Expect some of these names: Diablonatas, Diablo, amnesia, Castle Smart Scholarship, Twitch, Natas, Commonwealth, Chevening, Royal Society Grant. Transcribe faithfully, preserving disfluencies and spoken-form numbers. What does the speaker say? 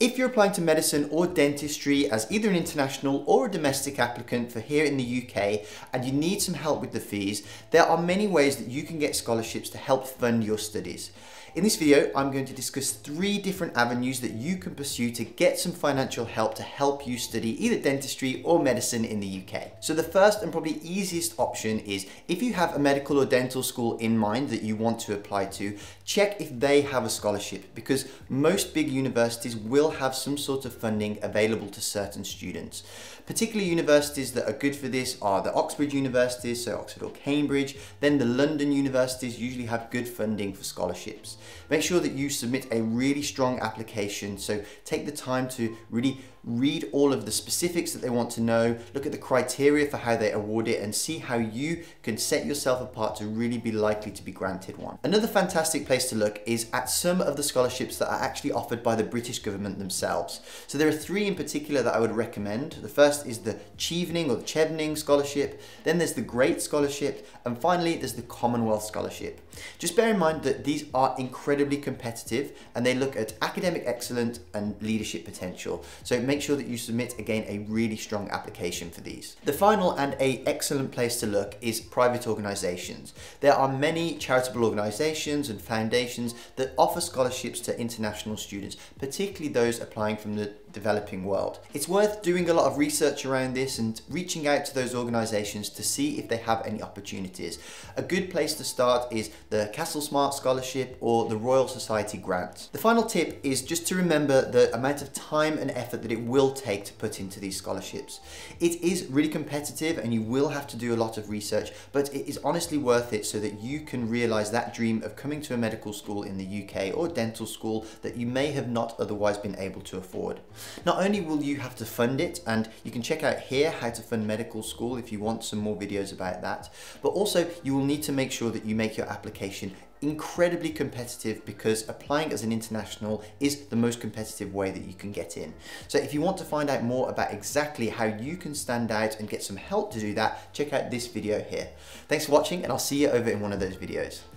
If you're applying to medicine or dentistry as either an international or a domestic applicant for here in the U K and you need some help with the fees, there are many ways that you can get scholarships to help fund your studies. In this video, I'm going to discuss three different avenues that you can pursue to get some financial help to help you study either dentistry or medicine in the U K. So the first and probably easiest option is if you have a medical or dental school in mind that you want to apply to, check if they have a scholarship, because most big universities will have some sort of funding available to certain students. Particular universities that are good for this are the Oxford universities, so Oxford or Cambridge, then the London universities usually have good funding for scholarships. Make sure that you submit a really strong application, so take the time to really read all of the specifics that they want to know, look at the criteria for how they award it, and see how you can set yourself apart to really be likely to be granted one. Another fantastic place to look is at some of the scholarships that are actually offered by the British government themselves. So there are three in particular that I would recommend. The first is the Chevening or the Chevening scholarship, then there's the Great Scholarship, and finally there's the Commonwealth scholarship. Just bear in mind that these are incredibly competitive and they look at academic excellence and leadership potential. So make sure that you submit, again, a really strong application for these. The final and a excellent place to look is private organisations. There are many charitable organisations and foundations that offer scholarships to international students, particularly those applying from the developing world. It's worth doing a lot of research around this and reaching out to those organisations to see if they have any opportunities. A good place to start is the Castle Smart Scholarship or the Royal Society Grant. The final tip is just to remember the amount of time and effort that it will take to put into these scholarships. It is really competitive and you will have to do a lot of research, but it is honestly worth it so that you can realise that dream of coming to a medical school in the U K or dental school that you may have not otherwise been able to afford. Not only will you have to fund it, and you can check out here how to fund medical school if you want some more videos about that, but also you will need to make sure that you make your application incredibly competitive, because applying as an international is the most competitive way that you can get in. So if you want to find out more about exactly how you can stand out and get some help to do that, check out this video here. Thanks for watching, and I'll see you over in one of those videos.